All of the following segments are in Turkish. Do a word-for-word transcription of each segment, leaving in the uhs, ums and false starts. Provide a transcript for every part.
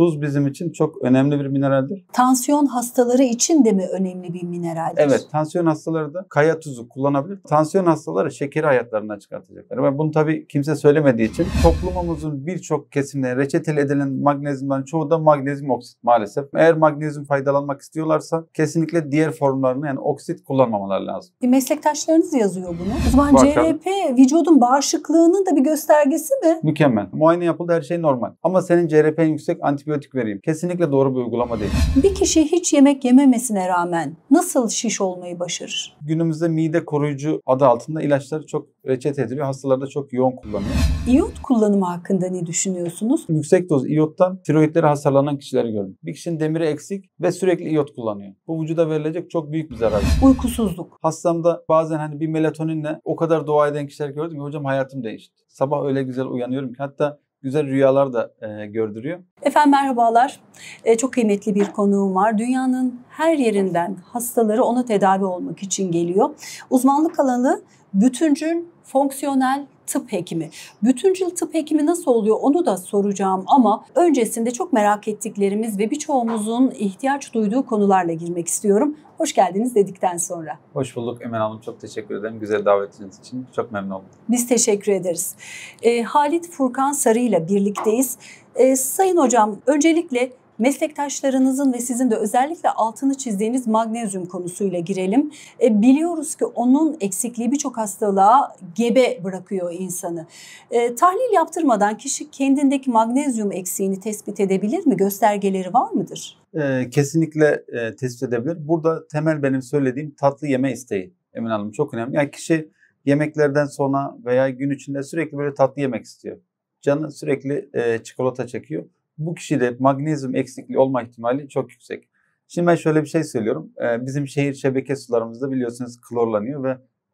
Tuz bizim için çok önemli bir mineraldir. Tansiyon hastaları için de mi önemli bir mineraldir? Evet, tansiyon hastaları da kaya tuzu kullanabilir. Tansiyon hastaları şekeri hayatlarından çıkartacaklar. Ve bunu tabii kimse söylemediği için toplumumuzun birçok kesimine reçeteli edilen magnezyumların çoğu da magnezyum oksit maalesef. Eğer magnezyum faydalanmak istiyorlarsa kesinlikle diğer formlarını yani oksit kullanmamaları lazım. Bir meslektaşlarınız yazıyor bunu. O zaman bakalım. C R P vücudun bağışıklığının da bir göstergesi mi? Mükemmel. Muayene yapıldı, her şey normal. Ama senin C R P'n yüksek, antibiyotik vereyim. Kesinlikle doğru bir uygulama değil. Bir kişi hiç yemek yememesine rağmen nasıl şiş olmayı başarır? Günümüzde mide koruyucu adı altında ilaçlar çok reçete ediliyor. Hastalarda çok yoğun kullanılıyor. İyi otu kullanımı hakkında ne düşünüyorsunuz? Yüksek doz iyi ottan tiroidleri hasarlanan kişileri gördüm. Bir kişinin demiri eksik ve sürekli iyi ot kullanıyor. Bu vücuda verilecek çok büyük bir zarar. Uykusuzluk. Hastamda bazen hani bir melatoninle o kadar dua eden kişiler gördüm ki hocam hayatım değişti. Sabah öyle güzel uyanıyorum ki hatta güzel rüyalar da e, gördürüyor. Efendim merhabalar. E, çok kıymetli bir konuğum var. Dünyanın her yerinden hastaları ona tedavi olmak için geliyor. Uzmanlık alanı bütüncül fonksiyonel tıp hekimi. Bütüncül tıp hekimi nasıl oluyor onu da soracağım ama öncesinde çok merak ettiklerimiz ve birçoğumuzun ihtiyaç duyduğu konularla girmek istiyorum. Hoş geldiniz dedikten sonra. Hoş bulduk Emel Hanım. Çok teşekkür ederim. Güzel davetiniz için. Çok memnun oldum. Biz teşekkür ederiz. E, Halit Furkan Sarı ile birlikteyiz. E, sayın hocam, öncelikle meslektaşlarınızın ve sizin de özellikle altını çizdiğiniz magnezyum konusuyla girelim. E, biliyoruz ki onun eksikliği birçok hastalığa gebe bırakıyor insanı. E, tahlil yaptırmadan kişi kendindeki magnezyum eksiğini tespit edebilir mi? Göstergeleri var mıdır? E, kesinlikle e, tespit edebilir. Burada temel benim söylediğim tatlı yeme isteği Emine Hanım çok önemli. Yani kişi yemeklerden sonra veya gün içinde sürekli böyle tatlı yemek istiyor. Canı sürekli e, çikolata çekiyor. Bu kişide magnezyum eksikliği olma ihtimali çok yüksek. Şimdi ben şöyle bir şey söylüyorum. Bizim şehir şebeke sularımızda biliyorsunuz klorlanıyor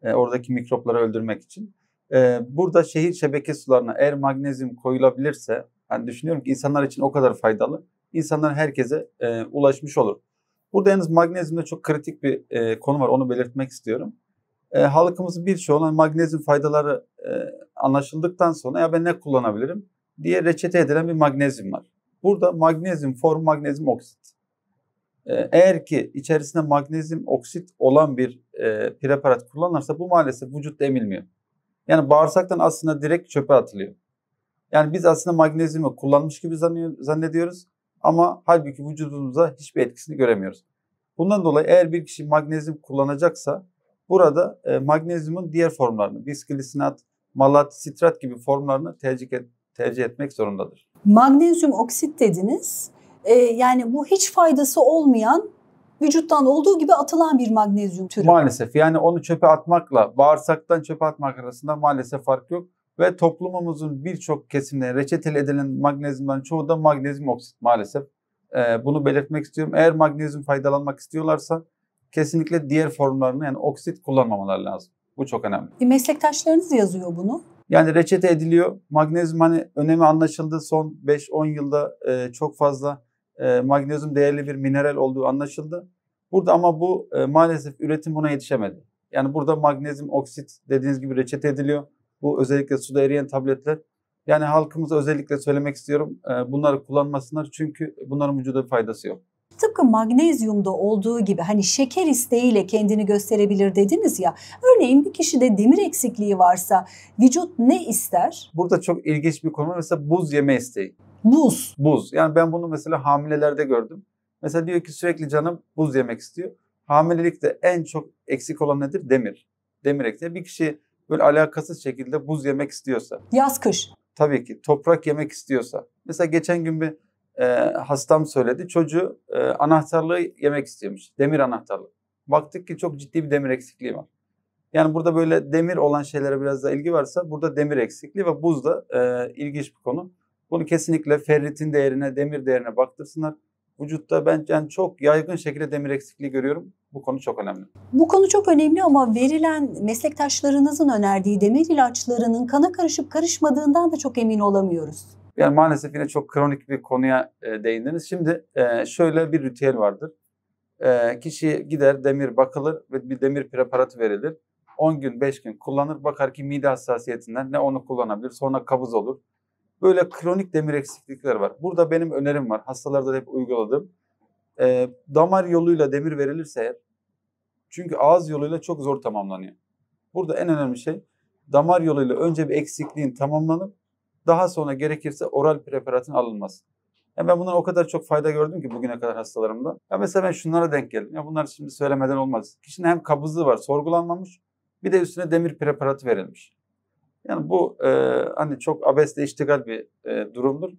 ve oradaki mikropları öldürmek için. Burada şehir şebeke sularına eğer magnezyum koyulabilirse, yani düşünüyorum ki insanlar için o kadar faydalı. İnsanlar herkese ulaşmış olur. Burada yalnız magnezyumda çok kritik bir konu var, onu belirtmek istiyorum. Halkımızın birçoğu magnezyum faydaları anlaşıldıktan sonra ya ben ne kullanabilirim diye reçete edilen bir magnezyum var. Burada magnezyum formu magnezyum oksit. Ee, eğer ki içerisinde magnezyum oksit olan bir e, preparat kullanılırsa bu maalesef vücutta emilmiyor. Yani bağırsaktan aslında direkt çöpe atılıyor. Yani biz aslında magnezyumu kullanmış gibi zannediyoruz ama halbuki vücudumuza hiçbir etkisini göremiyoruz. Bundan dolayı eğer bir kişi magnezyum kullanacaksa burada e, magnezyumun diğer formlarını, bisglisinat, malat, sitrat gibi formlarını tercih, et, tercih etmek zorundadır. Magnezyum oksit dediniz. Ee, yani bu hiç faydası olmayan, vücuttan olduğu gibi atılan bir magnezyum türü. Maalesef yani onu çöpe atmakla bağırsaktan çöpe atmak arasında maalesef fark yok. Ve toplumumuzun birçok kesimine reçeteli edilen magnezyumların çoğu da magnezyum oksit maalesef. Ee, bunu belirtmek istiyorum. Eğer magnezyum faydalanmak istiyorlarsa kesinlikle diğer formlarını yani oksit kullanmamaları lazım. Bu çok önemli. Bir meslektaşlarınız yazıyor bunu. Yani reçete ediliyor. Magnezyum hani önemi anlaşıldı. Son beş on yılda e, çok fazla e, magnezyum değerli bir mineral olduğu anlaşıldı. Burada ama bu e, maalesef üretim buna yetişemedi. Yani burada magnezyum oksit dediğiniz gibi reçete ediliyor. Bu özellikle suda eriyen tabletler. Yani halkımıza özellikle söylemek istiyorum. E, bunları kullanmasınlar çünkü bunların vücuda bir faydası yok. Tıpkı magnezyumda olduğu gibi hani şeker isteğiyle kendini gösterebilir dediniz ya. Örneğin bir kişide demir eksikliği varsa vücut ne ister? Burada çok ilginç bir konu. Mesela buz yeme isteği. Buz. Buz. Yani ben bunu mesela hamilelerde gördüm. Mesela diyor ki sürekli canım buz yemek istiyor. Hamilelikte en çok eksik olan nedir? Demir. Demir eksikliği. Bir kişi böyle alakasız şekilde buz yemek istiyorsa. Yaz kış. Tabii ki. Toprak yemek istiyorsa. Mesela geçen gün bir E, hastam söyledi. Çocuğu e, anahtarlığı yemek istiyormuş. Demir anahtarlığı. Baktık ki çok ciddi bir demir eksikliği var. Yani burada böyle demir olan şeylere biraz da ilgi varsa burada demir eksikliği ve buz da e, ilginç bir konu. Bunu kesinlikle ferritin değerine, demir değerine baktırsınlar. Vücutta ben yani çok yaygın şekilde demir eksikliği görüyorum. Bu konu çok önemli. Bu konu çok önemli ama verilen meslektaşlarınızın önerdiği demir ilaçlarının kana karışıp karışmadığından da çok emin olamıyoruz. Yani maalesef yine çok kronik bir konuya e, değindiniz. Şimdi e, şöyle bir ritüel vardır. E, kişi gider demir bakılır ve bir demir preparatı verilir. on gün beş gün kullanır. Bakar ki mide hassasiyetinden ne onu kullanabilir. Sonra kabız olur. Böyle kronik demir eksiklikleri var. Burada benim önerim var. Hastalarda da hep uyguladım. E, damar yoluyla demir verilirse eğer, çünkü ağız yoluyla çok zor tamamlanıyor. Burada en önemli şey damar yoluyla önce bir eksikliğin tamamlanıp daha sonra gerekirse oral preparatın alınması. Yani ben bundan o kadar çok fayda gördüm ki bugüne kadar hastalarımda. Ya mesela ben şunlara denk geldim. Ya bunları şimdi söylemeden olmaz. Kişinin hem kabızlığı var, sorgulanmamış, bir de üstüne demir preparatı verilmiş. Yani bu e, hani çok abesle iştigal bir e, durumdur.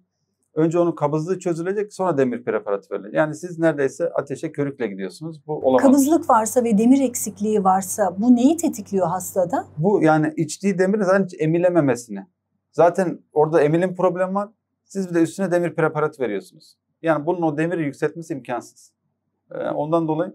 Önce onun kabızlığı çözülecek, sonra demir preparatı verilecek. Yani siz neredeyse ateşe körükle gidiyorsunuz. Bu olamaz. Kabızlık varsa ve demir eksikliği varsa bu neyi tetikliyor hastada? Bu yani içtiği demirin zaten hiç emilememesini. Zaten orada emilim problemi var. Siz bir de üstüne demir preparatı veriyorsunuz. Yani bunun o demiri yükseltmesi imkansız. Ee, ondan dolayı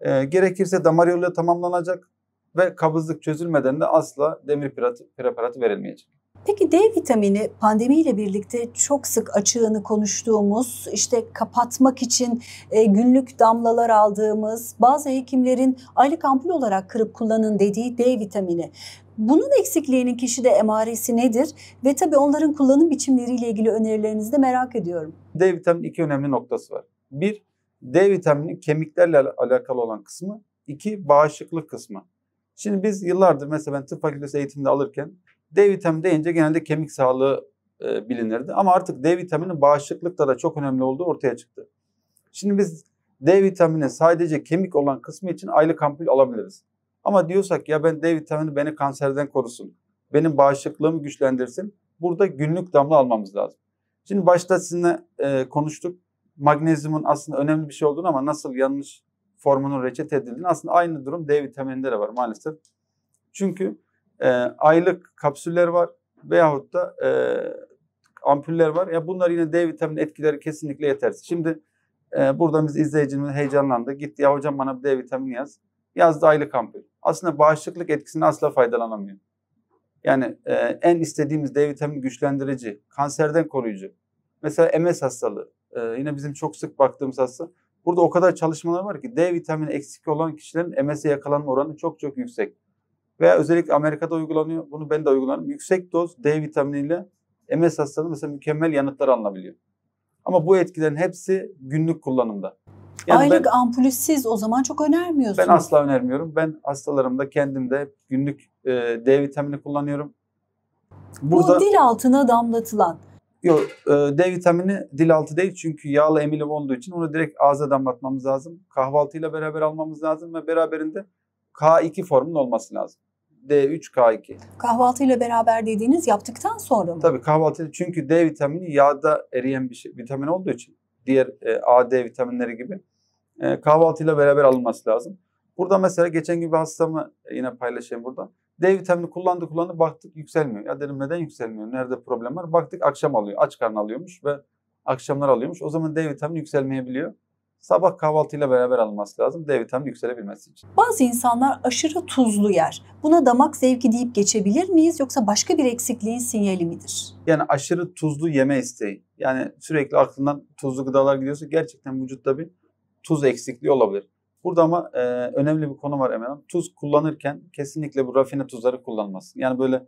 e, gerekirse damar yoluyla tamamlanacak ve kabızlık çözülmeden de asla demir preparatı verilmeyecek. Peki D vitamini pandemiyle birlikte çok sık açığını konuştuğumuz, işte kapatmak için günlük damlalar aldığımız, bazı hekimlerin aylık ampul olarak kırıp kullanın dediği D vitamini. Bunun eksikliğinin kişide emaresi nedir? Ve tabii onların kullanım biçimleriyle ilgili önerilerinizi de merak ediyorum. D vitamini iki önemli noktası var. Bir, D vitamini kemiklerle alakalı olan kısmı. İki, bağışıklık kısmı. Şimdi biz yıllardır mesela ben tıp fakültesi eğitiminde alırken D vitamini deyince genelde kemik sağlığı e, bilinirdi. Ama artık D vitamini bağışıklıkta da çok önemli olduğu ortaya çıktı. Şimdi biz D vitamini sadece kemik olan kısmı için aylık ampul alabiliriz. Ama diyorsak ya ben D vitamini beni kanserden korusun, benim bağışıklığımı güçlendirsin, burada günlük damla almamız lazım. Şimdi başta sizinle e, konuştuk. Magnezyumun aslında önemli bir şey olduğunu ama nasıl yanlış formunun reçete edildiğini, aslında aynı durum D vitamininde de var maalesef. Çünkü E, aylık kapsüller var veyahut da e, ampuller var. Ya bunlar yine D vitamini etkileri kesinlikle yetersiz. Şimdi e, buradan biz izleyicimiz heyecanlandı. Gitti ya hocam bana D vitamini yaz. Yazdı aylık ampul. Aslında bağışıklık etkisini asla faydalanamıyor. Yani e, en istediğimiz D vitamini güçlendirici, kanserden koruyucu. Mesela M S hastalığı e, yine bizim çok sık baktığımız hasta. Burada o kadar çalışmalar var ki D vitamini eksik olan kişilerin M S'e yakalanma oranı çok çok yüksek. Veya özellikle Amerika'da uygulanıyor. Bunu ben de uygularım. Yüksek doz D vitaminiyle M S hastalığı mesela mükemmel yanıtlar alınabiliyor. Ama bu etkilerin hepsi günlük kullanımda. Yani aylık ampulü siz o zaman çok önermiyorsunuz. Ben asla önermiyorum. Ben hastalarımda kendimde günlük e, D vitamini kullanıyorum. Burada, bu dil altına damlatılan. Yok, e, D vitamini dil altı değil çünkü yağlı emilim olduğu için onu direkt ağza damlatmamız lazım. Kahvaltıyla beraber almamız lazım ve beraberinde K iki formunun olması lazım. D üç K iki. Kahvaltıyla beraber dediğiniz yaptıktan sonra mı? Tabii kahvaltıyla, çünkü D vitamini yağda eriyen bir şey, vitamin olduğu için diğer e, A, D vitaminleri gibi e, kahvaltıyla beraber alınması lazım. Burada mesela geçen gün bir hastamı yine paylaşayım burada. D vitamini kullandı kullandı baktık yükselmiyor. Ya dedim neden yükselmiyor? Nerede problem var? Baktık akşam alıyor. Aç karnı alıyormuş ve akşamlar alıyormuş. O zaman D vitamini yükselmeyebiliyor. Sabah kahvaltıyla beraber alınması lazım D vitamini yükselebilmesi için. Bazı insanlar aşırı tuzlu yer. Buna damak zevki deyip geçebilir miyiz yoksa başka bir eksikliğin sinyali midir? Yani aşırı tuzlu yeme isteği. Yani sürekli aklından tuzlu gıdalar gidiyorsa gerçekten vücutta bir tuz eksikliği olabilir. Burada ama e, önemli bir konu var Emel Hanım. Tuz kullanırken kesinlikle bu rafine tuzları kullanılmasın. Yani böyle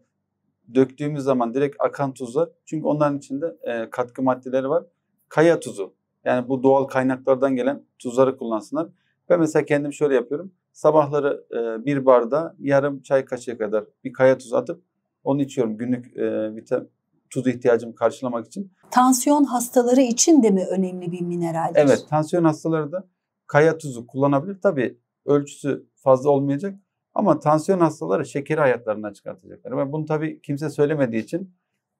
döktüğümüz zaman direkt akan tuzlar. Çünkü onların içinde e, katkı maddeleri var. Kaya tuzu. Yani bu doğal kaynaklardan gelen tuzları kullansınlar. Ben mesela kendim şöyle yapıyorum. Sabahları e, bir barda yarım çay kaşığı kadar bir kaya tuzu atıp onu içiyorum günlük e, vitamin, tuz ihtiyacımı karşılamak için. Tansiyon hastaları için de mi önemli bir mineraldir? Evet, tansiyon hastaları da kaya tuzu kullanabilir. Tabii ölçüsü fazla olmayacak ama tansiyon hastaları şekeri hayatlarından çıkartacaklar. Ve bunu tabii kimse söylemediği için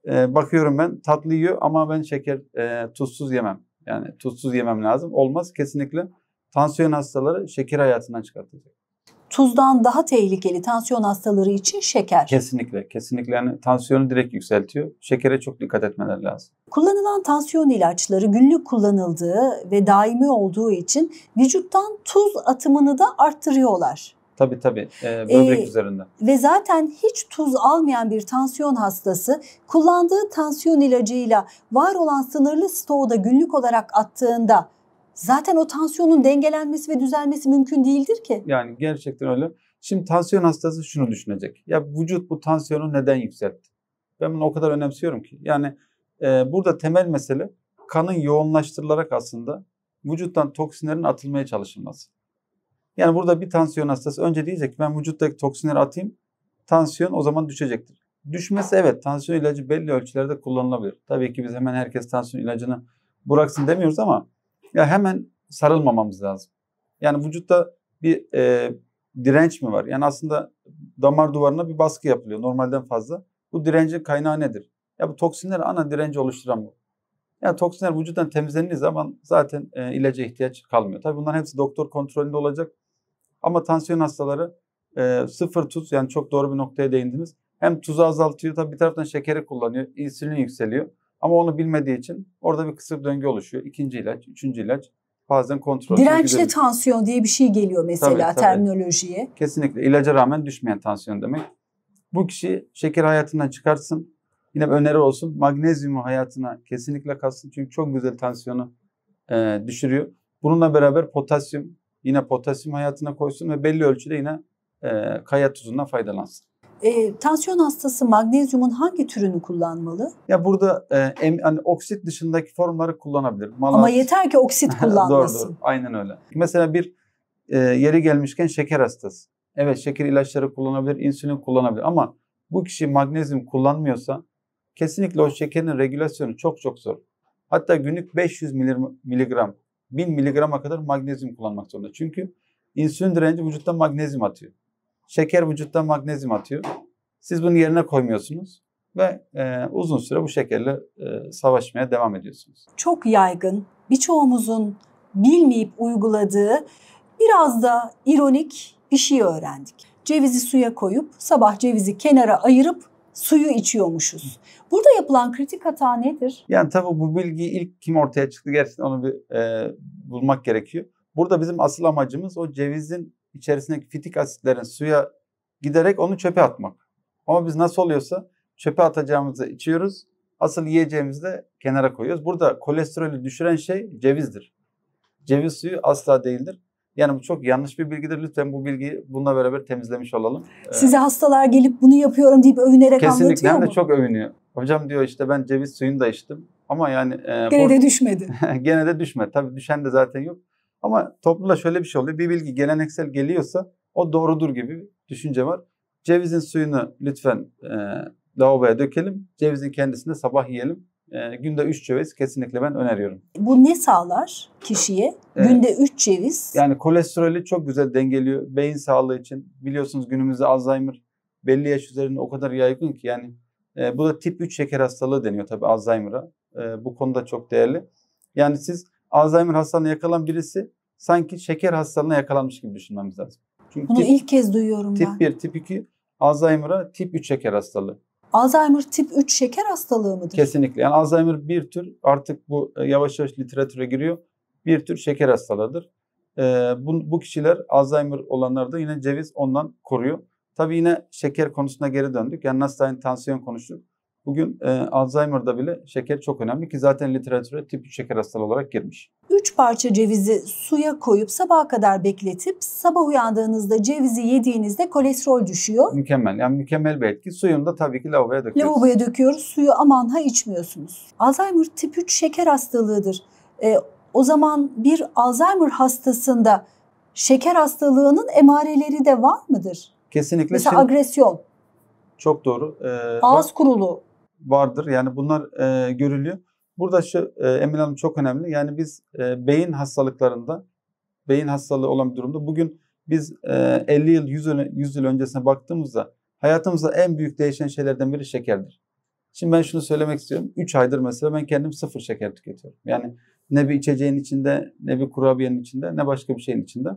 e, bakıyorum ben tatlı yiyor ama ben şeker e, tuzsuz yemem. Yani tuzsuz yemem lazım. Olmaz. Kesinlikle tansiyon hastaları şeker hayatından çıkartacak. Tuzdan daha tehlikeli tansiyon hastaları için şeker. Kesinlikle. Kesinlikle. Yani tansiyonu direkt yükseltiyor. Şekere çok dikkat etmeleri lazım. Kullanılan tansiyon ilaçları günlük kullanıldığı ve daimi olduğu için vücuttan tuz atımını da arttırıyorlar. Tabii tabii. Ee, böbrek ee, üzerinde. Ve zaten hiç tuz almayan bir tansiyon hastası kullandığı tansiyon ilacıyla var olan sınırlı stoğu da günlük olarak attığında zaten o tansiyonun dengelenmesi ve düzelmesi mümkün değildir ki. Yani gerçekten öyle. Şimdi tansiyon hastası şunu düşünecek. Ya vücut bu tansiyonu neden yükseltti? Ben bunu o kadar önemsiyorum ki. Yani e, burada temel mesele kanın yoğunlaştırılarak aslında vücuttan toksinlerin atılmaya çalışılması. Yani burada bir tansiyon hastası önce diyecek ki ben vücuttaki toksinleri atayım, tansiyon o zaman düşecektir. Düşmesi evet, tansiyon ilacı belli ölçülerde kullanılabilir. Tabii ki biz hemen herkes tansiyon ilacını bıraksın demiyoruz ama ya hemen sarılmamamız lazım. Yani vücutta bir e, direnç mi var? Yani aslında damar duvarına bir baskı yapılıyor normalden fazla. Bu direncin kaynağı nedir? Ya bu toksinler ana direnci oluşturan bu. Yani toksinler vücuttan temizlendiği zaman zaten e, ilaca ihtiyaç kalmıyor. Tabii bunların hepsi doktor kontrolünde olacak. Ama tansiyon hastaları e, sıfır tuz, yani çok doğru bir noktaya değindiniz. Hem tuzu azaltıyor, tabii bir taraftan şekeri kullanıyor, insülin yükseliyor. Ama onu bilmediği için orada bir kısır döngü oluşuyor. İkinci ilaç, üçüncü ilaç bazen kontrol. Dirençli tansiyon diye bir şey geliyor mesela tabii, terminolojiye. Tabii. Kesinlikle ilaca rağmen düşmeyen tansiyon demek. Bu kişi şeker hayatından çıkarsın. Yine öneri olsun, magnezyumu hayatına kesinlikle katsın. Çünkü çok güzel tansiyonu e, düşürüyor. Bununla beraber potasyum, yine potasyum hayatına koysun ve belli ölçüde yine e, kaya tuzundan faydalansın. E, tansiyon hastası magnezyumun hangi türünü kullanmalı? Ya burada e, em, hani oksit dışındaki formları kullanabilir. Malat. Ama yeter ki oksit kullanmasın. Doğru, doğru. Aynen öyle. Mesela bir e, yeri gelmişken şeker hastası. Evet, şeker ilaçları kullanabilir, insülin kullanabilir ama bu kişi magnezyum kullanmıyorsa kesinlikle o şekerin regülasyonu çok çok zor. Hatta günlük beş yüz miligram, bin miligrama kadar magnezyum kullanmak zorunda. Çünkü insülin direnci vücutta magnezyum atıyor. Şeker vücutta magnezyum atıyor. Siz bunu yerine koymuyorsunuz ve e, uzun süre bu şekerle e, savaşmaya devam ediyorsunuz. Çok yaygın, birçoğumuzun bilmeyip uyguladığı biraz da ironik bir şey öğrendik. Cevizi suya koyup sabah cevizi kenara ayırıp suyu içiyormuşuz. Burada yapılan kritik hata nedir? Yani tabii bu bilgi ilk kim ortaya çıktı gerçekten onu bir e, bulmak gerekiyor. Burada bizim asıl amacımız o cevizin içerisindeki fitik asitlerin suya giderek onu çöpe atmak. Ama biz nasıl oluyorsa çöpe atacağımızı içiyoruz. Asıl yiyeceğimizi de kenara koyuyoruz. Burada kolesterolü düşüren şey cevizdir. Ceviz suyu asla değildir. Yani bu çok yanlış bir bilgidir. Lütfen bu bilgiyi bununla beraber temizlemiş olalım. Size hastalar gelip bunu yapıyorum deyip övünerek kesinlikle anlatıyor mu? Kesinlikle, çok övünüyor. Hocam diyor işte ben ceviz suyunu da içtim ama yani... E, gene de düşmedi. Gene de düşmedi. Tabii düşen de zaten yok. Ama toplumda şöyle bir şey oluyor. Bir bilgi geleneksel geliyorsa o doğrudur gibi bir düşünce var. Cevizin suyunu lütfen e, lavaboya dökelim. Cevizin kendisini de sabah yiyelim. E, günde üç ceviz kesinlikle ben öneriyorum. Bu ne sağlar kişiye? Evet. Günde üç ceviz. Yani kolesterolü çok güzel dengeliyor. Beyin sağlığı için. Biliyorsunuz günümüzde Alzheimer belli yaş üzerinde o kadar yaygın ki. Yani e, bu da tip üç şeker hastalığı deniyor tabii Alzheimer'a. E, bu konuda çok değerli. Yani siz Alzheimer hastalığına yakalan birisi sanki şeker hastalığına yakalanmış gibi düşünmemiz lazım. Çünkü bunu tip, ilk kez duyuyorum tip ben. Tip bir, tip iki Alzheimer'a tip üç şeker hastalığı. Alzheimer tip üç şeker hastalığı mıdır? Kesinlikle. Yani Alzheimer bir tür, artık bu yavaş yavaş literatüre giriyor, bir tür şeker hastalığıdır. Ee, bu, bu kişiler Alzheimer olanlar da yine ceviz ondan koruyor. Tabii yine şeker konusuna geri döndük. Yani nasıl aynı tansiyon konuştuk. Bugün e, Alzheimer'da bile şeker çok önemli ki zaten literatüre tip üç şeker hastalığı olarak girmiş. üç parça cevizi suya koyup sabaha kadar bekletip sabah uyandığınızda cevizi yediğinizde kolesterol düşüyor. Mükemmel, yani mükemmel bir etki. Suyunu da tabii ki lavaboya döküyoruz. Lavaboya döküyoruz, suyu aman ha içmiyorsunuz. Alzheimer tip üç şeker hastalığıdır. E, o zaman bir Alzheimer hastasında şeker hastalığının emareleri de var mıdır? Kesinlikle. Mesela şimdi, agresyon. Çok doğru. E, Ağız var, kurulu. Vardır, yani bunlar e, görülüyor. Burada şu e, Emine Hanım çok önemli. Yani biz e, beyin hastalıklarında, beyin hastalığı olan bir durumda bugün biz e, elli yıl, yüz yıl öncesine baktığımızda hayatımızda en büyük değişen şeylerden biri şekerdir. Şimdi ben şunu söylemek istiyorum. üç aydır mesela ben kendim sıfır şeker tüketiyorum. Yani ne bir içeceğin içinde, ne bir kurabiyenin içinde, ne başka bir şeyin içinde.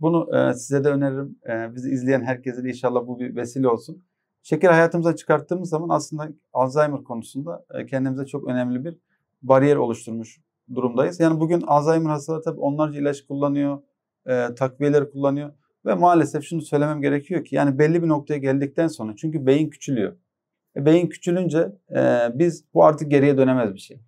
Bunu e, size de öneririm. E, bizi izleyen herkese de inşallah bu bir vesile olsun. Şeker hayatımıza çıkarttığımız zaman aslında Alzheimer konusunda kendimize çok önemli bir bariyer oluşturmuş durumdayız. Yani bugün Alzheimer hastaları tabii onlarca ilaç kullanıyor, e, takviyeler kullanıyor ve maalesef şunu söylemem gerekiyor ki yani belli bir noktaya geldikten sonra çünkü beyin küçülüyor. E, beyin küçülünce e, biz bu artık geriye dönemez bir şey.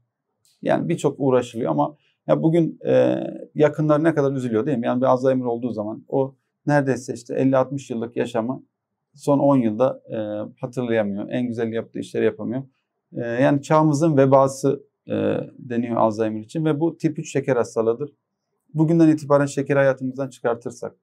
Yani birçok uğraşılıyor ama ya bugün e, yakınlar ne kadar üzülüyor değil mi? Yani bir Alzheimer olduğu zaman o neredeyse işte elli altmış yıllık yaşamı son on yılda e, hatırlayamıyor. En güzel yaptığı işleri yapamıyor. E, yani çağımızın vebası e, deniyor Alzheimer için ve bu tip üç şeker hastalığıdır. Bugünden itibaren şekeri hayatımızdan çıkartırsak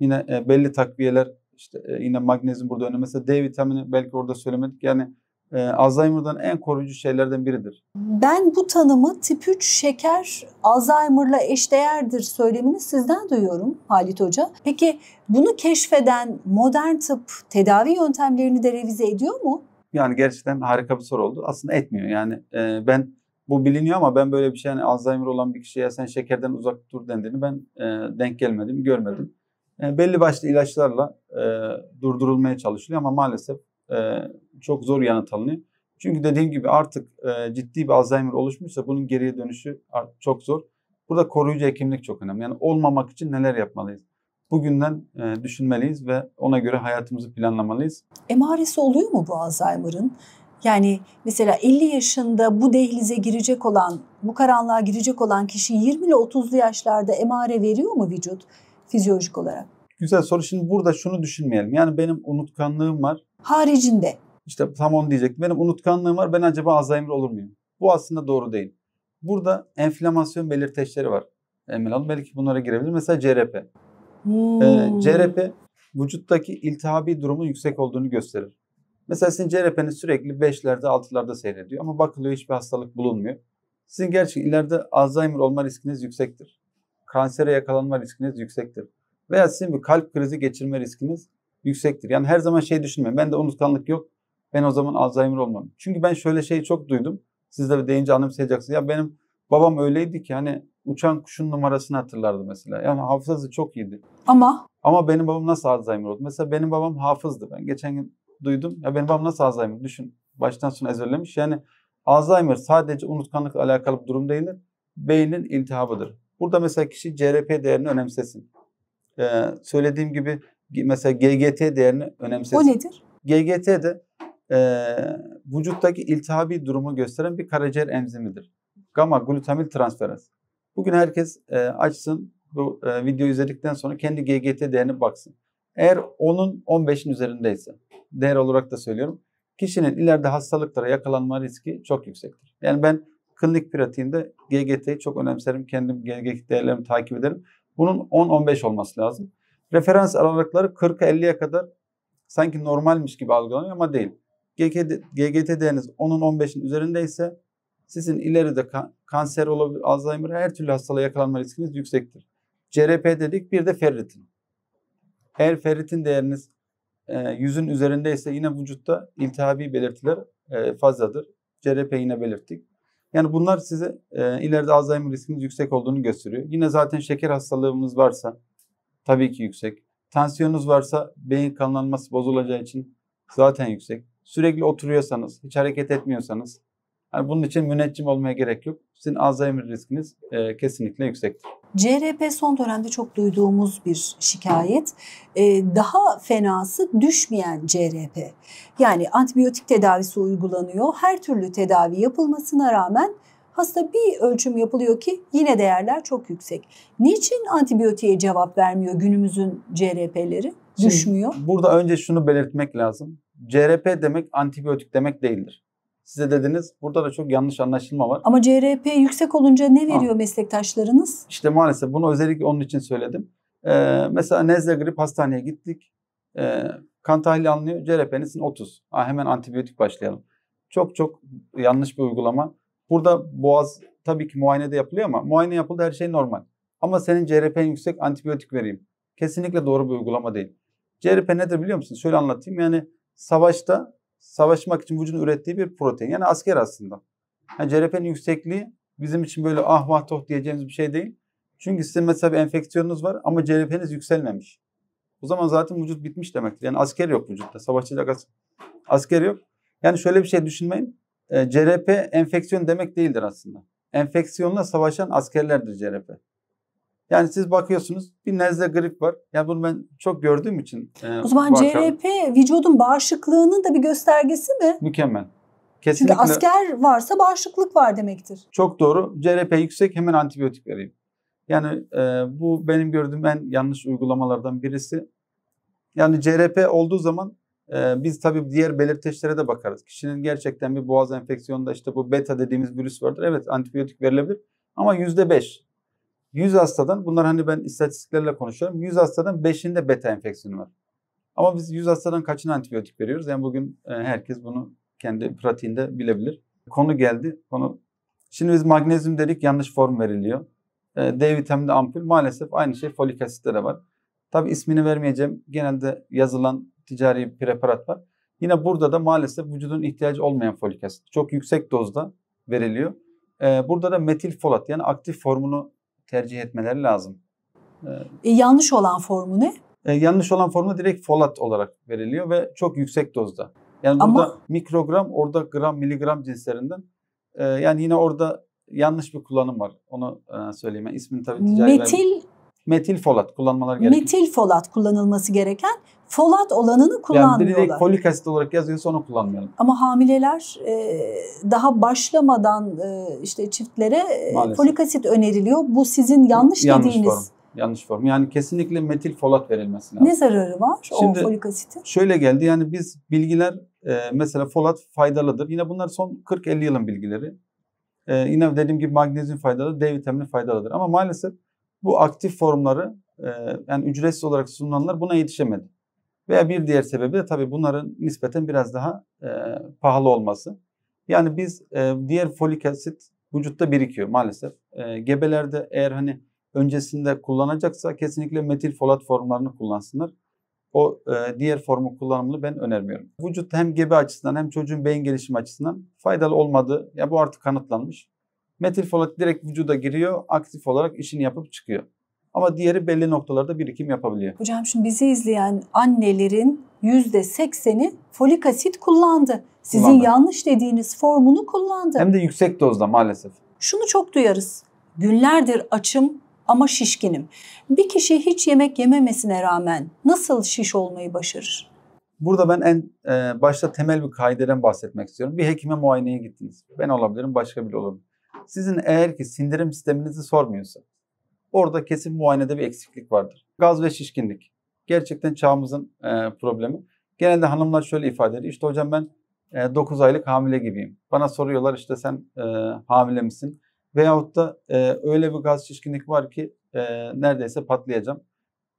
yine e, belli takviyeler, işte e, yine magnezyum burada önemli. Mesela D vitamini belki orada söylemedik. Yani e, Alzheimer'dan en koruyucu şeylerden biridir. Ben bu tanımı tip üç şeker Alzheimer'la eşdeğerdir söylemini sizden duyuyorum Halit Hoca. Peki bunu keşfeden modern tıp tedavi yöntemlerini de revize ediyor mu? Yani gerçekten harika bir soru oldu. Aslında etmiyor. Yani e, ben bu biliniyor ama ben böyle bir şey, yani Alzheimer olan bir kişiye sen şekerden uzak dur dendiğini ben e, denk gelmedim, görmedim. E, belli başlı ilaçlarla e, durdurulmaya çalışılıyor ama maalesef e, çok zor yanıt alınıyor. Çünkü dediğim gibi artık e, ciddi bir Alzheimer oluşmuşsa bunun geriye dönüşü çok zor. Burada koruyucu hekimlik çok önemli. Yani olmamak için neler yapmalıyız? Bugünden e, düşünmeliyiz ve ona göre hayatımızı planlamalıyız. Emaresi oluyor mu bu Alzheimer'ın? Yani mesela elli yaşında bu dehlize girecek olan, bu karanlığa girecek olan kişi yirmi ile otuzlu yaşlarda emare veriyor mu vücut fizyolojik olarak? Güzel soru. Şimdi burada şunu düşünmeyelim. Yani benim unutkanlığım var. Haricinde. İşte tam onu diyecektim. Benim unutkanlığım var. Ben acaba Alzheimer olur muyum? Bu aslında doğru değil. Burada enflamasyon belirteçleri var. Emel Hanım belki bunlara girebilir. Mesela C R P. Hmm. Ee, C R P vücuttaki iltihabi durumun yüksek olduğunu gösterir. Mesela sizin C R P'niz sürekli beşlerde altılarda seyrediyor ama bakılıyor hiçbir hastalık bulunmuyor. Sizin gerçi ileride Alzheimer olma riskiniz yüksektir. Kansere yakalanma riskiniz yüksektir. Veya sizin bir kalp krizi geçirme riskiniz yüksektir. Yani her zaman şey düşünmeyin. Ben de unutkanlık yok. Ben o zaman Alzheimer olmam. Çünkü ben şöyle şeyi çok duydum. Siz de deyince anımsayacaksınız. Ya benim babam öyleydi ki hani uçan kuşun numarasını hatırlardı mesela. Yani hafızası çok iyiydi. Ama? Ama benim babam nasıl Alzheimer oldu? Mesela benim babam hafızdı. Ben geçen gün duydum. Ya benim babam nasıl Alzheimer? Düşün. Baştan sona ezberlemiş. Yani Alzheimer sadece unutkanlıkla alakalı bir durum değildir. Beynin iltihabıdır. Burada mesela kişi C R P değerini önemsesin. Ee, söylediğim gibi mesela G G T değerini önemsesin. O nedir? G G T de e, vücuttaki iltihabi durumu gösteren bir karaciğer enzimidir. Gamma glutamil transferaz. Bugün herkes e, açsın bu e, videoyu izledikten sonra kendi G G T değerini baksın. Eğer onun on beşin üzerindeyse, değer olarak da söylüyorum, kişinin ileride hastalıklara yakalanma riski çok yüksektir. Yani ben klinik pratiğimde G G T'yi çok önemserim. Kendim G G T değerlerimi takip ederim. Bunun on on beş olması lazım. Referans aralıkları kırka elliye kadar sanki normalmiş gibi algılanıyor ama değil. G G T değeriniz onun on beşin üzerindeyse sizin ileride kan kanser olabilir, Alzheimer, her türlü hastalığa yakalanma riskiniz yüksektir. C R P dedik, bir de ferritin. Eğer ferritin değeriniz yüzün üzerindeyse yine vücutta iltihabi belirtiler fazladır. C R P yine belirttik. Yani bunlar size e, ileride Alzheimer riskiniz yüksek olduğunu gösteriyor. Yine zaten şeker hastalığımız varsa tabii ki yüksek. Tansiyonunuz varsa beyin kanlanması bozulacağı için zaten yüksek. Sürekli oturuyorsanız, hiç hareket etmiyorsanız, yani bunun için müneccim olmaya gerek yok. Sizin Alzheimer riskiniz e, kesinlikle yüksektir. C R P son dönemde çok duyduğumuz bir şikayet. Ee, daha fenası düşmeyen C R P. Yani antibiyotik tedavisi uygulanıyor. Her türlü tedavi yapılmasına rağmen hasta bir ölçüm yapılıyor ki yine değerler çok yüksek. Niçin antibiyotiğe cevap vermiyor günümüzün C R P'leri? Düşmüyor. Şimdi burada önce şunu belirtmek lazım. C R P demek antibiyotik demek değildir. Size dediniz, burada da çok yanlış anlaşılma var. Ama C R P yüksek olunca ne veriyor ha. meslektaşlarınız? İşte maalesef bunu özellikle onun için söyledim. Ee, mesela nezle grip hastaneye gittik. Ee, kan tahlili alınıyor. C R P'nizin otuz. Ha, hemen antibiyotik başlayalım. Çok çok yanlış bir uygulama. Burada boğaz tabii ki muayene de yapılıyor ama muayene yapıldı, her şey normal. Ama senin C R P'n yüksek, antibiyotik vereyim. Kesinlikle doğru bir uygulama değil. C R P nedir biliyor musunuz? Şöyle anlatayım. Yani savaşta savaşmak için vücudun ürettiği bir protein. Yani asker aslında. Yani C R P'nin yüksekliği bizim için böyle ah vah toh diyeceğimiz bir şey değil. Çünkü sizin mesela bir enfeksiyonunuz var ama C R P'niz yükselmemiş. O zaman zaten vücut bitmiş demektir. Yani asker yok vücutta. Savaşçıda as asker yok. Yani şöyle bir şey düşünmeyin. E, C R P enfeksiyon demek değildir aslında. Enfeksiyonla savaşan askerlerdir C R P. Yani siz bakıyorsunuz bir nezle grip var. Yani bunu ben çok gördüğüm için. E, o zaman C R P vücudun bağışıklığının da bir göstergesi mi? Mükemmel. Kesinlikle. Çünkü asker varsa bağışıklık var demektir. Çok doğru. C R P yüksek, hemen antibiyotik vereyim. Yani e, bu benim gördüğüm en yanlış uygulamalardan birisi. Yani C R P olduğu zaman Ee, biz tabii diğer belirteçlere de bakarız. Kişinin gerçekten bir boğaz enfeksiyonunda işte bu beta dediğimiz virüs vardır. Evet, antibiyotik verilebilir ama yüzde beş. yüz hastadan, bunlar hani ben istatistiklerle konuşuyorum, yüz hastadan beşinde beta enfeksiyonu var. Ama biz yüz hastadan kaçına antibiyotik veriyoruz? Yani bugün e, herkes bunu kendi pratiğinde bilebilir. Konu geldi. Konu. Şimdi biz magnezyum dedik, yanlış form veriliyor. E, D vitamini ampul, maalesef aynı şey folik asitte de var. Tabii ismini vermeyeceğim. Genelde yazılan ticari preparat var. Yine burada da maalesef vücudun ihtiyacı olmayan folik asit çok yüksek dozda veriliyor. E, burada da metil folat, yani aktif formunu tercih etmeleri lazım. E, yanlış olan formu ne? E, yanlış olan formu direkt folat olarak veriliyor ve çok yüksek dozda. Yani burada Ama... mikrogram, orada gram, miligram cinslerinden. E, yani yine orada yanlış bir kullanım var. Onu e, söyleyeyim. Yani ismini tabii ticari Metil ver... Metil folat kullanmaları gerekiyor. Metil folat kullanılması gereken, folat olanını kullanmıyorlar. Yani direkt folik asit olarak yazıyorsa onu kullanmayalım. Ama hamileler e, daha başlamadan e, işte çiftlere maalesef folik asit öneriliyor. Bu sizin yanlış, yanlış dediğiniz. Form. Yanlış form. Yani kesinlikle metil folat verilmesi lazım. Ne zararı var şimdi o folik asitin? Şöyle geldi, yani biz bilgiler e, mesela folat faydalıdır. Yine bunlar son kırk elli yılın bilgileri. E, yine dediğim gibi magnezyum faydalıdır, D vitamini faydalıdır. Ama maalesef bu aktif formları e, yani ücretsiz olarak sunulanlar buna yetişemedi. Veya bir diğer sebebi de tabii bunların nispeten biraz daha e, pahalı olması. Yani biz e, diğer folik asit vücutta birikiyor maalesef. E, gebelerde eğer hani öncesinde kullanacaksa kesinlikle metil folat formlarını kullansınlar. O e, diğer formu kullanımını ben önermiyorum. Vücut hem gebe açısından hem çocuğun beyin gelişimi açısından faydalı olmadığı, ya bu artık kanıtlanmış. Metil folat direkt vücuda giriyor, aktif olarak işini yapıp çıkıyor. Ama diğeri belli noktalarda birikim yapabiliyor. Hocam şimdi bizi izleyen annelerin yüzde sekseni folik asit kullandı. Sizin kullandı. yanlış dediğiniz formunu kullandı. Hem de yüksek dozda maalesef. Şunu çok duyarız. Günlerdir açım ama şişkinim. Bir kişi hiç yemek yememesine rağmen nasıl şiş olmayı başarır? Burada ben en e, başta temel bir kaideden bahsetmek istiyorum. Bir hekime muayeneye gittiniz. Ben olabilirim, başka biri olabilir. Sizin eğer ki sindirim sisteminizi sormuyorsa orada kesin muayenede bir eksiklik vardır. Gaz ve şişkinlik gerçekten çağımızın e, problemi. Genelde hanımlar şöyle ifade ediyor. İşte hocam ben e, dokuz aylık hamile gibiyim. Bana soruyorlar işte sen e, hamile misin? Veyahut da e, öyle bir gaz şişkinlik var ki e, neredeyse patlayacağım.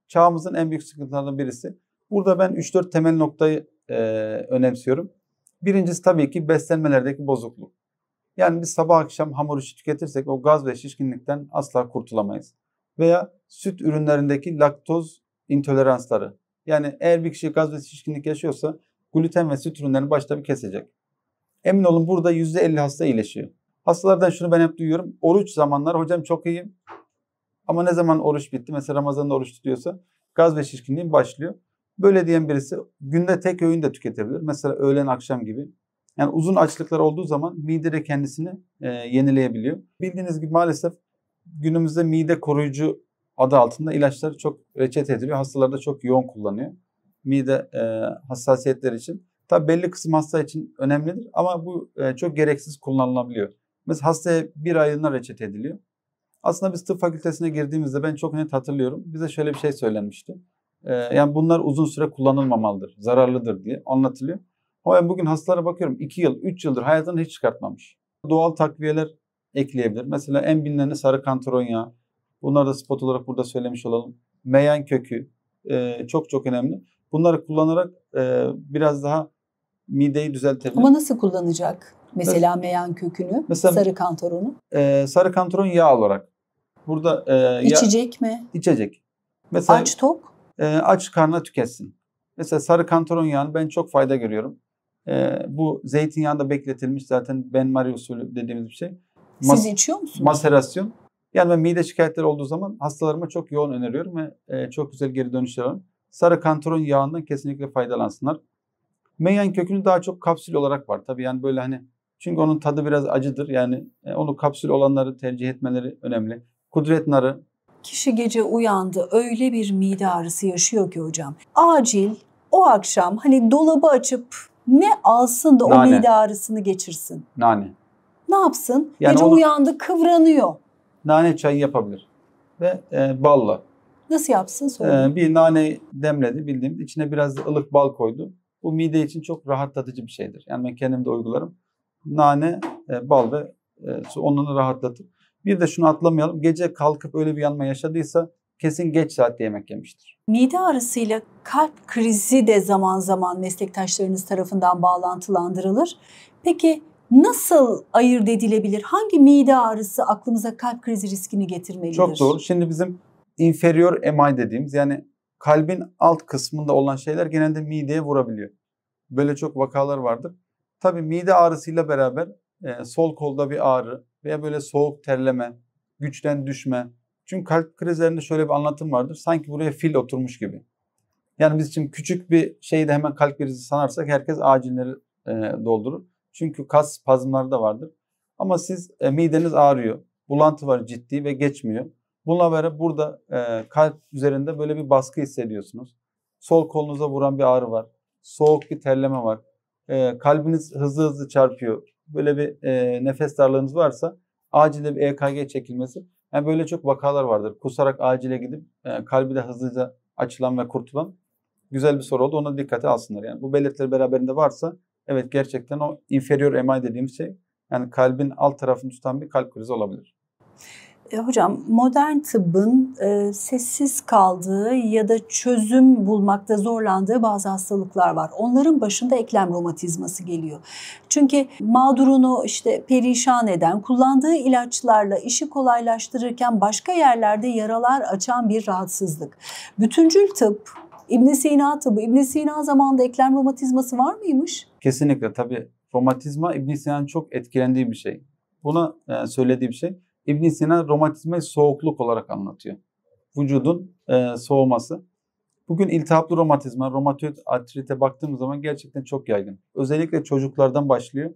Çağımızın en büyük sıkıntılarından birisi. Burada ben üç dört temel noktayı e, önemsiyorum. Birincisi tabii ki beslenmelerdeki bozukluk. Yani biz sabah akşam hamur işi tüketirsek o gaz ve şişkinlikten asla kurtulamayız. Veya süt ürünlerindeki laktoz intoleransları. Yani eğer bir kişi gaz ve şişkinlik yaşıyorsa gluten ve süt ürünlerini başta bir kesecek. Emin olun burada yüzde elli hasta iyileşiyor. Hastalardan şunu ben hep duyuyorum. Oruç zamanları hocam çok iyiyim ama ne zaman oruç bitti? Mesela Ramazan'da oruç tutuyorsa gaz ve şişkinliğin başlıyor. Böyle diyen birisi günde tek öğün de tüketebilir. Mesela öğlen akşam gibi. Yani uzun açlıklar olduğu zaman mide de kendisini e, yenileyebiliyor. Bildiğiniz gibi maalesef günümüzde mide koruyucu adı altında ilaçlar çok reçete ediliyor. Hastalarda çok yoğun kullanıyor. Mide e, hassasiyetleri için. Tabii belli kısım hasta için önemlidir ama bu e, çok gereksiz kullanılabiliyor. Mesela hastaya bir aylığına reçete ediliyor. Aslında biz tıp fakültesine girdiğimizde ben çok net hatırlıyorum. Bize şöyle bir şey söylenmişti. E, yani bunlar uzun süre kullanılmamalıdır, zararlıdır diye anlatılıyor. Ama ben bugün hastalara bakıyorum iki yıl, üç yıldır hayatını hiç çıkartmamış. Doğal takviyeler ekleyebilir. Mesela en bilineni sarı kantaron yağı. Bunları da spot olarak burada söylemiş olalım. Meyan kökü e, çok çok önemli. Bunları kullanarak e, biraz daha mideyi düzeltebilir. Ama nasıl kullanacak mesela evet. meyan kökünü, mesela, sarı kantaronu? E, sarı kantaron yağ olarak. Burada e, İçecek yağ, mi? İçecek. Mesela, aç tok? E, aç karnına tüketsin. Mesela sarı kantaron yağını ben çok fayda görüyorum. Ee, bu zeytinyağında bekletilmiş zaten benmari usulü dediğimiz bir şey. Mas Siz içiyor musunuz? Maserasyon. Yani ben mide şikayetleri olduğu zaman hastalarıma çok yoğun öneriyorum ve e, çok güzel geri dönüşler alıyorum. Sarı kantaron yağından kesinlikle faydalansınlar. Meyan kökünü daha çok kapsül olarak var tabii, yani böyle hani çünkü onun tadı biraz acıdır, yani e, onu kapsül olanları tercih etmeleri önemli. Kudret narı. Kişi gece uyandı öyle bir mide ağrısı yaşıyor ki hocam. Acil o akşam hani dolabı açıp ne alsın da Nane. o mide ağrısını geçirsin? Nane. Ne yapsın? Yani Gece onu, uyandı kıvranıyor. Nane çayı yapabilir. Ve e, balla. Nasıl yapsın? Söyle. E, bir nane demledi bildiğimiz. İçine biraz ılık bal koydu. Bu mide için çok rahatlatıcı bir şeydir. Yani ben kendim de uygularım. Nane, e, bal ve e, su onunu rahatlatır. Bir de şunu atlamayalım. Gece kalkıp öyle bir yanma yaşadıysa kesin geç saatte yemek yemiştir. Mide ağrısıyla kalp krizi de zaman zaman meslektaşlarınız tarafından bağlantılandırılır. Peki nasıl ayırt edilebilir? Hangi mide ağrısı aklımıza kalp krizi riskini getirmelidir? Çok doğru. Şimdi bizim inferior M I dediğimiz, yani kalbin alt kısmında olan şeyler genelde mideye vurabiliyor. Böyle çok vakalar vardır. Tabii mide ağrısıyla beraber e, sol kolda bir ağrı veya böyle soğuk terleme, güçten düşme. Çünkü kalp krizlerinde şöyle bir anlatım vardır. Sanki buraya fil oturmuş gibi. Yani biz için küçük bir şeyi de hemen kalp krizi sanarsak herkes acilleri e, doldurur. Çünkü kas spazmları da vardır. Ama siz e, mideniz ağrıyor. Bulantı var ciddi ve geçmiyor. Bununla beraber burada e, kalp üzerinde böyle bir baskı hissediyorsunuz. Sol kolunuza vuran bir ağrı var. Soğuk bir terleme var. E, kalbiniz hızlı hızlı çarpıyor. Böyle bir e, nefes darlığınız varsa acilde bir E K G çekilmesi. Yani böyle çok vakalar vardır. Kusarak acile gidip e, kalbi de hızlıca açılan ve kurtulan. Güzel bir soru oldu. Ona dikkate alsınlar. Yani bu belirtiler beraberinde varsa evet, gerçekten o inferior M I dediğim şey, yani kalbin alt tarafını tutan bir kalp krizi olabilir. Hocam, modern tıbbın e, sessiz kaldığı ya da çözüm bulmakta zorlandığı bazı hastalıklar var. Onların başında eklem romatizması geliyor. Çünkü mağdurunu işte perişan eden, kullandığı ilaçlarla işi kolaylaştırırken başka yerlerde yaralar açan bir rahatsızlık. Bütüncül tıp, İbn-i Sina tıbbı, İbn-i Sina zamanında eklem romatizması var mıymış? Kesinlikle, tabii. Romatizma İbn-i Sina'nın çok etkilendiği bir şey. Buna e, söylediği bir şey. İbn-i Sina romatizmayı soğukluk olarak anlatıyor. Vücudun e, soğuması. Bugün iltihaplı romatizma, romatoid artrite baktığımız zaman gerçekten çok yaygın. Özellikle çocuklardan başlıyor.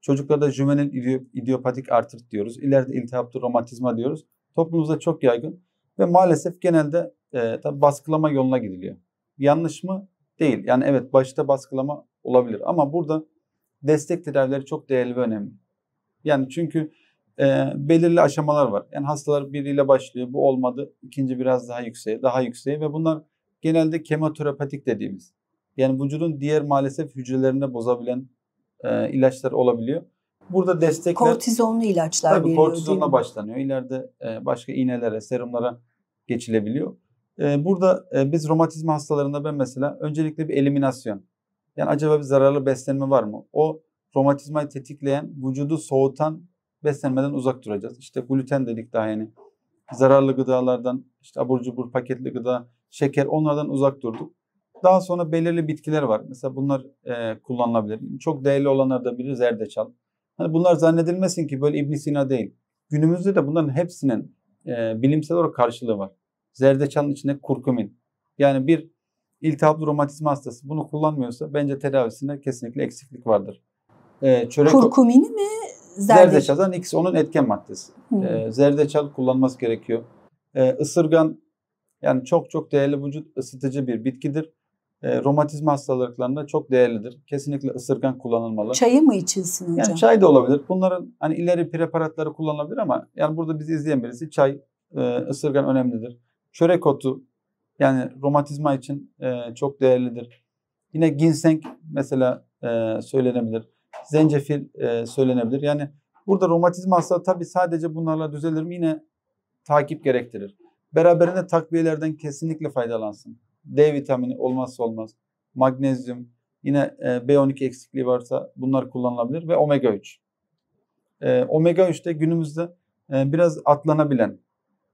Çocuklarda juvenil idiopatik artrit diyoruz. İleride iltihaplı romatizma diyoruz. Toplumumuzda çok yaygın ve maalesef genelde e, tabii baskılama yoluna gidiliyor. Yanlış mı? Değil. Yani evet, başta baskılama olabilir ama burada destek tedavileri çok değerli ve önemli. Yani çünkü E, belirli aşamalar var. Yani hastalar biriyle başlıyor. Bu olmadı. İkinci biraz daha yükseğe, daha yükseğe ve bunlar genelde kemoterapatik dediğimiz. Yani vücudun diğer maalesef hücrelerinde bozabilen e, ilaçlar olabiliyor. Burada destekler. Kortizonlu ilaçlar tabii veriliyor. Tabii kortizonla başlanıyor. İleride e, başka iğnelere, serumlara geçilebiliyor. E, burada e, biz romatizma hastalarında ben mesela öncelikle bir eliminasyon. Yani acaba bir zararlı beslenme var mı? O romatizmayı tetikleyen, vücudu soğutan beslenmeden uzak duracağız. İşte gluten dedik daha yeni. Zararlı gıdalardan, işte abur cubur, paketli gıda, şeker, onlardan uzak durduk. Daha sonra belirli bitkiler var. Mesela bunlar e, kullanılabilir. Çok değerli olanlardan biri zerdeçal. Hani bunlar zannedilmesin ki böyle İbn-i Sina değil. Günümüzde de bunların hepsinin e, bilimsel olarak karşılığı var. Zerdeçalın içinde kurkumin. Yani bir iltihaplı romatizma hastası bunu kullanmıyorsa bence tedavisinde kesinlikle eksiklik vardır. E, çörek... Kurkumini mi? Zerdeçal, zaten ikisi onun etken maddesi. Ee, zerdeçal kullanması gerekiyor. Ee, ısırgan, yani çok çok değerli, vücut ısıtıcı bir bitkidir. Ee, romatizma hastalıklarında çok değerlidir. Kesinlikle ısırgan kullanılmalı. Çayı mı içilsin hocam? Yani çay da olabilir. Bunların hani ileri preparatları kullanılabilir ama yani burada bizi izleyen birisi çay, e, ısırgan önemlidir. Çörek otu, yani romatizma için e, çok değerlidir. Yine ginseng mesela e, söylenebilir. Zencefil e, söylenebilir. Yani burada romatizma hastalığı tabii sadece bunlarla düzelir mi? Yine takip gerektirir. Beraberinde takviyelerden kesinlikle faydalansın. D vitamini olmazsa olmaz. Magnezyum, yine e, B on iki eksikliği varsa bunlar kullanılabilir ve omega üç. E, omega üç de günümüzde e, biraz atlanabilen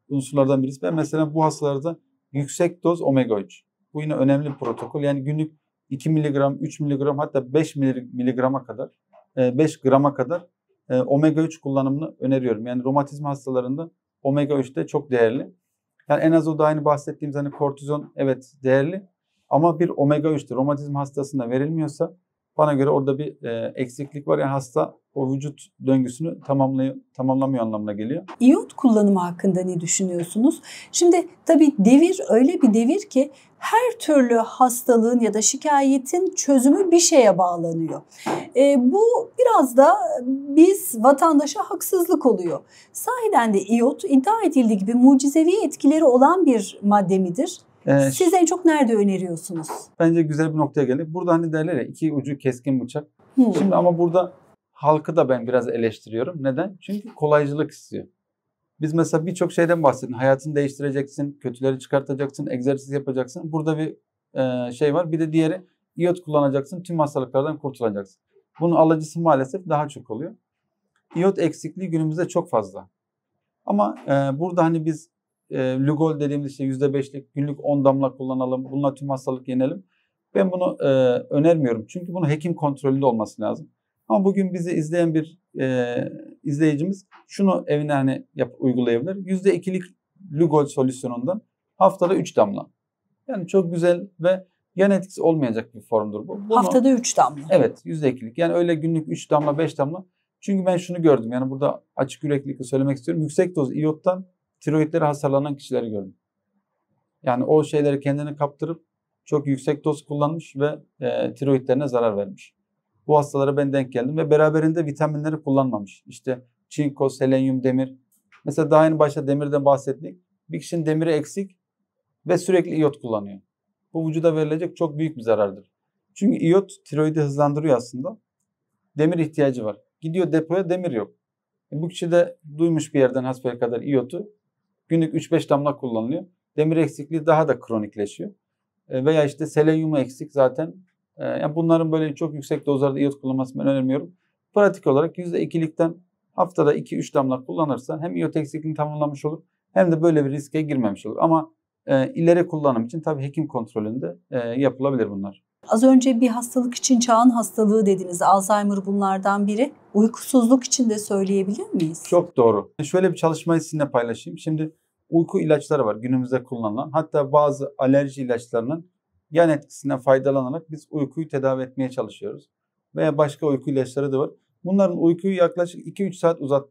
unsurlardan birisi. Ben mesela bu hastalarda yüksek doz omega üç. Bu yine önemli bir protokol. Yani günlük iki miligram, üç miligram, hatta beş miligrama kadar, beş grama kadar omega üç kullanımını öneriyorum. Yani romatizma hastalarında omega üç de çok değerli. Yani en az o da aynı bahsettiğimiz hani kortizon evet değerli ama bir omega üç'te romatizma hastasında verilmiyorsa bana göre orada bir eksiklik var. Yani hasta o vücut döngüsünü tamamlamıyor anlamına geliyor. İyi otu kullanımı hakkında ne düşünüyorsunuz? Şimdi tabii devir öyle bir devir ki her türlü hastalığın ya da şikayetin çözümü bir şeye bağlanıyor. E, bu biraz da biz vatandaşa haksızlık oluyor. Sahiden de iyi otu iddia edildiği gibi mucizevi etkileri olan bir madde midir? Ee, Siz en çok nerede öneriyorsunuz? Bence güzel bir noktaya geldik. Burada hani derler ya iki ucu keskin bıçak. Hmm. Şimdi ama burada halkı da ben biraz eleştiriyorum. Neden? Çünkü kolaycılık istiyor. Biz mesela birçok şeyden bahsettin. Hayatını değiştireceksin, kötüleri çıkartacaksın, egzersiz yapacaksın. Burada bir e, şey var. Bir de diğeri iyi otu kullanacaksın, tüm hastalıklardan kurtulacaksın. Bunun alıcısı maalesef daha çok oluyor. İyi otu eksikliği günümüzde çok fazla. Ama e, burada hani biz e, Lugol dediğimiz işte yüzde beşlik günlük on damla kullanalım, bununla tüm hastalık yenelim. Ben bunu e, önermiyorum. Çünkü bunun hekim kontrolünde olması lazım. Ama bugün bizi izleyen bir e, izleyicimiz şunu evine hani yap, uygulayabilir. yüzde ikilik Lugol solüsyonundan haftada üç damla. Yani çok güzel ve yan etkisi olmayacak bir formdur bu. Bunu, haftada üç damla. Evet, yüzde ikilik. Yani öyle günlük üç damla beş damla. Çünkü ben şunu gördüm. Yani burada açık yüreklilikle söylemek istiyorum. Yüksek doz iyottan tiroidleri hasarlanan kişileri gördüm. Yani o şeyleri kendini kaptırıp çok yüksek doz kullanmış ve e, tiroidlerine zarar vermiş. Bu hastalara ben denk geldim ve beraberinde vitaminleri kullanmamış. İşte çinko, selenyum, demir. Mesela daha en başta demirden bahsettik. Bir kişinin demiri eksik ve sürekli iyot kullanıyor. Bu vücuda verilecek çok büyük bir zarardır. Çünkü iyot tiroidi hızlandırıyor aslında. Demir ihtiyacı var. Gidiyor depoya, demir yok. E bu kişi de duymuş bir yerden hasbelkader iyotu. Günlük üç beş damla kullanılıyor. Demir eksikliği daha da kronikleşiyor. E veya işte selenyumu eksik zaten. E yani bunların böyle çok yüksek dozlarda iyot kullanmasını ben önermiyorum. Pratik olarak yüzde ikilikten haftada iki üç damla kullanırsan hem iyot eksikliğini tamamlamış olur hem de böyle bir riske girmemiş olur. Ama e, ileri kullanım için tabii hekim kontrolünde e, yapılabilir bunlar. Az önce bir hastalık için çağın hastalığı dediniz. Alzheimer bunlardan biri. Uykusuzluk için de söyleyebilir miyiz? Çok doğru. Şöyle bir çalışmayı sizinle paylaşayım. Şimdi uyku ilaçları var günümüzde kullanılan. Hatta bazı alerji ilaçlarının yan etkisinden faydalanarak biz uykuyu tedavi etmeye çalışıyoruz. Veya başka uyku ilaçları da var. Bunların uykuyu yaklaşık iki üç saat uzat,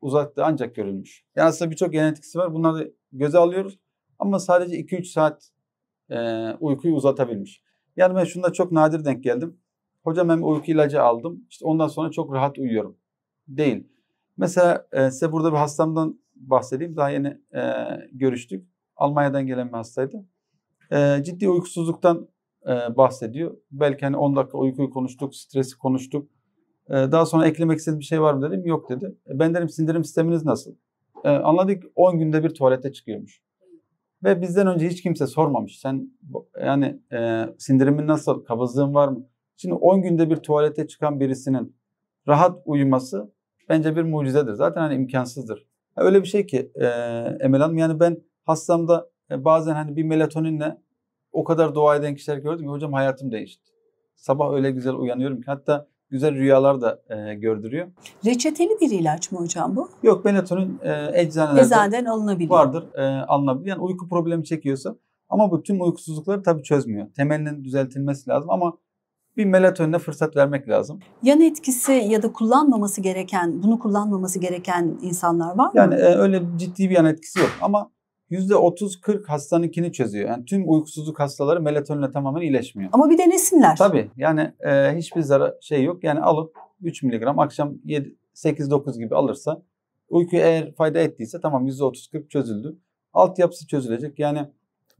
uzattığı ancak görülmüş. Yani aslında birçok yan etkisi var. Bunları da göze alıyoruz. Ama sadece iki üç saat e, uykuyu uzatabilmiş. Yani ben şunda çok nadir denk geldim. Hocam ben uyku ilacı aldım. İşte ondan sonra çok rahat uyuyorum. Değil. Mesela e, size burada bir hastamdan bahsedeyim. Daha yeni e, görüştük. Almanya'dan gelen bir hastaydı. E, ciddi uykusuzluktan e, bahsediyor. Belki hani on dakika uykuyu konuştuk, stresi konuştuk. E, daha sonra eklemek istediğim bir şey var mı dedim. Yok dedi. E, ben dedim sindirim sisteminiz nasıl? E, anladık on günde bir tuvalete çıkıyormuş. Ve bizden önce hiç kimse sormamış. Sen yani e, sindirimin nasıl, kabızlığın var mı? Şimdi on günde bir tuvalete çıkan birisinin rahat uyuması bence bir mucizedir. Zaten hani imkansızdır. Yani öyle bir şey ki e, Emel Hanım, yani ben hastamda e, bazen hani bir melatoninle o kadar dua eden kişiler gördüm ki hocam hayatım değişti. Sabah öyle güzel uyanıyorum ki hatta güzel rüyalar da e, gördürüyor. Reçeteli bir ilaç mı hocam bu? Yok, melatonin e, eczaneden, eczaneden alınabiliyor. Vardır, e, alınabiliyor. Yani uyku problemi çekiyorsa ama bu tüm uykusuzlukları tabii çözmüyor. Temelinin düzeltilmesi lazım ama bir melatoninle fırsat vermek lazım. Yan etkisi ya da kullanmaması gereken, bunu kullanmaması gereken insanlar var mı? Yani e, öyle ciddi bir yan etkisi yok ama yüzde otuz kırk hastanınkini çözüyor. Yani tüm uykusuzluk hastaları melatoninle tamamen iyileşmiyor. Ama bir denesinler. Tabii. Yani e, hiçbir zarar şey yok. Yani alıp üç miligram akşam yedi sekiz dokuz gibi alırsa, uyku eğer fayda ettiyse tamam yüzde otuz kırk çözüldü. Altyapısı çözülecek. Yani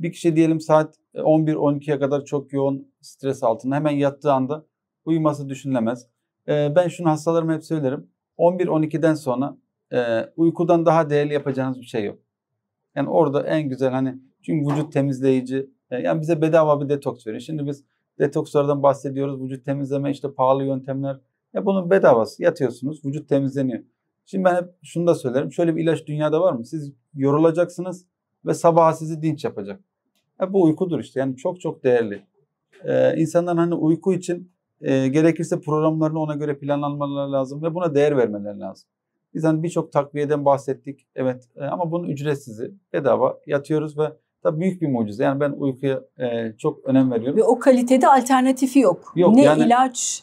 bir kişi diyelim saat on bir on ikiye kadar çok yoğun stres altında, hemen yattığı anda uyuması düşünülemez. E, ben şunu hastalarıma hep söylerim. on bir on ikiden sonra e, uykudan daha değerli yapacağınız bir şey yok. Yani orada en güzel hani çünkü vücut temizleyici, yani bize bedava bir detoks veriyor. Şimdi biz detokslardan bahsediyoruz, vücut temizleme işte pahalı yöntemler. Ya bunun bedavası, yatıyorsunuz vücut temizleniyor. Şimdi ben hep şunu da söylerim, şöyle bir ilaç dünyada var mı? Siz yorulacaksınız ve sabaha sizi dinç yapacak. Ya bu uykudur işte, yani çok çok değerli. Ee, insanların hani uyku için e, gerekirse programlarını ona göre planlanmaları lazım ve buna değer vermeleri lazım. Biz hani birçok takviyeden bahsettik, evet, ama bunun ücretsizi, bedava yatıyoruz ve tabii büyük bir mucize. Yani ben uykuya e, çok önem veriyorum. Ve o kalitede alternatifi yok. Yok ne yani, ilaç.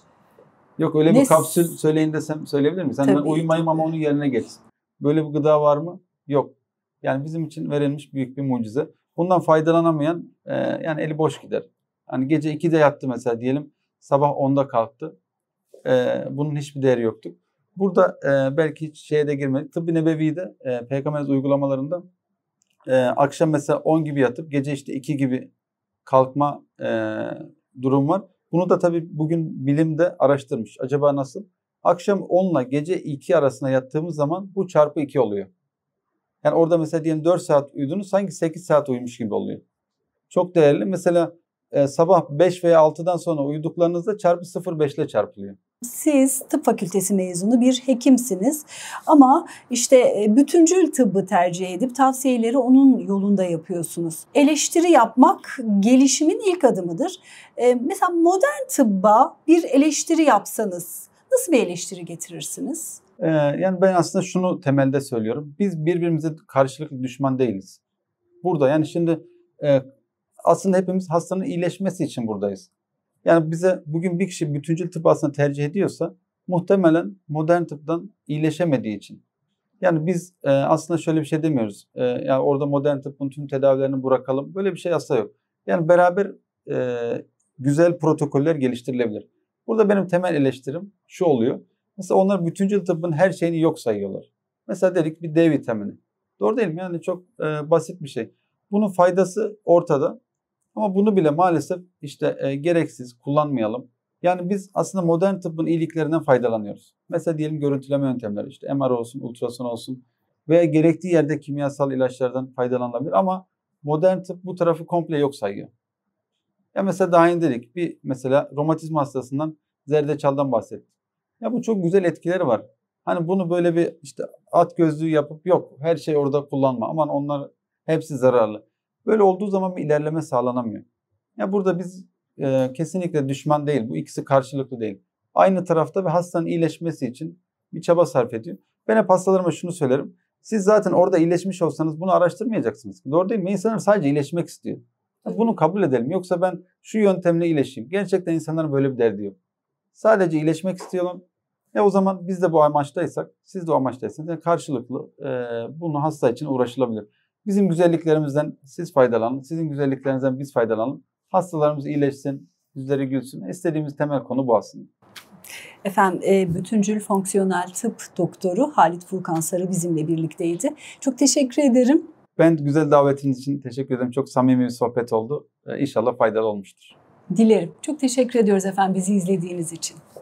Yok öyle ne... bir kapsül söyleyin desem söyleyebilir miyim? Sen ben uyumayayım ama onun yerine geçsin. Böyle bir gıda var mı? Yok. Yani bizim için verilmiş büyük bir mucize. Bundan faydalanamayan e, yani eli boş gider. Hani gece ikide yattı mesela diyelim, sabah onda kalktı. E, bunun hiçbir değeri yoktu. Burada e, belki hiç şeye de girmedik. Tıbbi Nebevi'de e, Peygamberimiz uygulamalarında e, akşam mesela on gibi yatıp gece işte iki gibi kalkma e, durum var. Bunu da tabii bugün bilim de araştırmış. Acaba nasıl? Akşam on ile gece iki arasında yattığımız zaman bu çarpı iki oluyor. Yani orada mesela diyelim dört saat uyudunuz, sanki sekiz saat uyumuş gibi oluyor. Çok değerli. Mesela e, sabah beş veya altıdan sonra uyuduklarınızda çarpı sıfır nokta beş ile çarpılıyor. Siz tıp fakültesi mezunu bir hekimsiniz ama işte bütüncül tıbbı tercih edip tavsiyeleri onun yolunda yapıyorsunuz. Eleştiri yapmak gelişimin ilk adımıdır. E, mesela modern tıbba bir eleştiri yapsanız nasıl bir eleştiri getirirsiniz? Ee, yani ben aslında şunu temelde söylüyorum. Biz birbirimize karşılıklı düşman değiliz. Burada yani şimdi e, aslında hepimiz hastanın iyileşmesi için buradayız. Yani bize bugün bir kişi bütüncül tıp aslında tercih ediyorsa muhtemelen modern tıptan iyileşemediği için. Yani biz e, aslında şöyle bir şey demiyoruz. E, yani orada modern tıbbın tüm tedavilerini bırakalım. Böyle bir şey asla yok. Yani beraber e, güzel protokoller geliştirilebilir. Burada benim temel eleştirim şu oluyor. Mesela onlar bütüncül tıbbın her şeyini yok sayıyorlar. Mesela dedik bir D vitamini. Doğru değil mi? Yani çok e, basit bir şey. Bunun faydası ortada. Ama bunu bile maalesef işte e, gereksiz kullanmayalım. Yani biz aslında modern tıbbın iyiliklerinden faydalanıyoruz. Mesela diyelim görüntüleme yöntemleri, işte M R olsun, ultrason olsun veya gerektiği yerde kimyasal ilaçlardan faydalanılabilir. Ama modern tıp bu tarafı komple yok sayıyor. Ya mesela daha önce dedik bir mesela romatizma hastasından zerdeçaldan bahsettik. Ya bu çok güzel etkileri var. Hani bunu böyle bir işte at gözlüğü yapıp yok her şey orada kullanma. Aman onlar hepsi zararlı. Böyle olduğu zaman bir ilerleme sağlanamıyor. Ya burada biz e, kesinlikle düşman değil. Bu ikisi karşılıklı değil. Aynı tarafta ve hastanın iyileşmesi için bir çaba sarf ediyor. Ben hep hastalarıma şunu söylerim. Siz zaten orada iyileşmiş olsanız bunu araştırmayacaksınız. Doğru değil mi? İnsanlar sadece iyileşmek istiyor. Bunu kabul edelim. Yoksa ben şu yöntemle iyileşeyim. Gerçekten insanların böyle bir derdi yok. Sadece iyileşmek istiyorum. E o zaman biz de bu amaçtaysak, siz de o amaçtaysanız yani karşılıklı e, bunu hasta için uğraşılabilir. Bizim güzelliklerimizden siz faydalanın, sizin güzelliklerinizden biz faydalanalım. Hastalarımız iyileşsin, yüzleri gülsün. İstediğimiz temel konu bu aslında. Efendim, bütüncül fonksiyonel tıp doktoru Halit Furkan Sarı bizimle birlikteydi. Çok teşekkür ederim. Ben güzel davetiniz için teşekkür ederim. Çok samimi bir sohbet oldu. İnşallah faydalı olmuştur. Dilerim. Çok teşekkür ediyoruz efendim bizi izlediğiniz için.